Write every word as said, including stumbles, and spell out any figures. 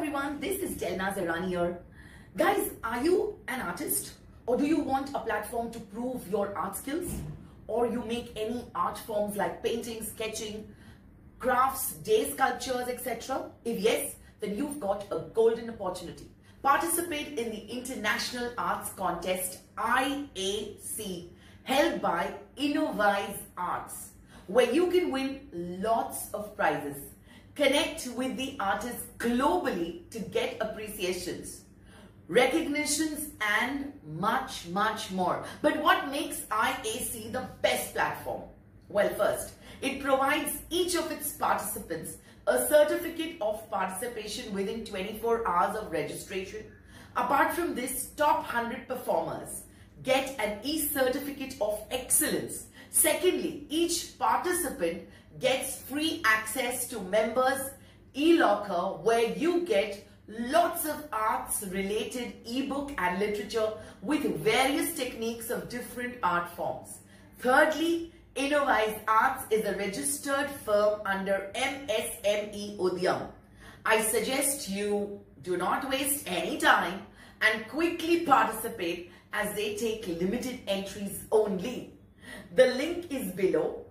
everyone, this is Delnaaz Irani here. Guys, are you an artist? Or do you want a platform to prove your art skills? Or you make any art forms like painting, sketching, crafts, day sculptures, et cetera? If yes, then you've got a golden opportunity. Participate in the International Arts Contest I A C held by INNOVIZE Arts, where you can win lots of prizes. Connect with the artists globally to get appreciations, recognitions and much, much more. But what makes I A C the best platform? Well, first, it provides each of its participants a certificate of participation within twenty-four hours of registration. Apart from this, top one hundred performers get an e-certificate of excellence. Secondly, each participant gets free access to members' e-locker, where you get lots of arts related ebook and literature with various techniques of different art forms. Thirdly, INNOVIZE Arts is a registered firm under M S M E Udyam. I suggest you do not waste any time and quickly participate, as they take limited entries only. The link is below.